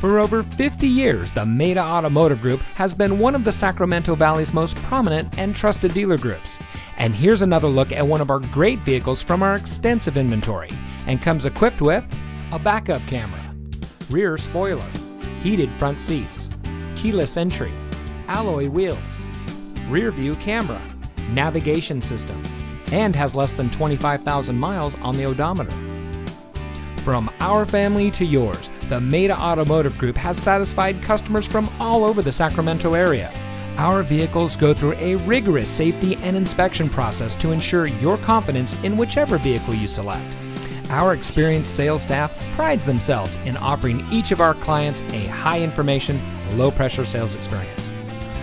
For over 50 years, the Maita Automotive Group has been one of the Sacramento Valley's most prominent and trusted dealer groups. And here's another look at one of our great vehicles from our extensive inventory, and comes equipped with a backup camera, rear spoiler, heated front seats, keyless entry, alloy wheels, rear view camera, navigation system, and has less than 25,000 miles on the odometer. From our family to yours, the Maita Automotive Group has satisfied customers from all over the Sacramento area. Our vehicles go through a rigorous safety and inspection process to ensure your confidence in whichever vehicle you select. Our experienced sales staff prides themselves in offering each of our clients a high information, low pressure sales experience.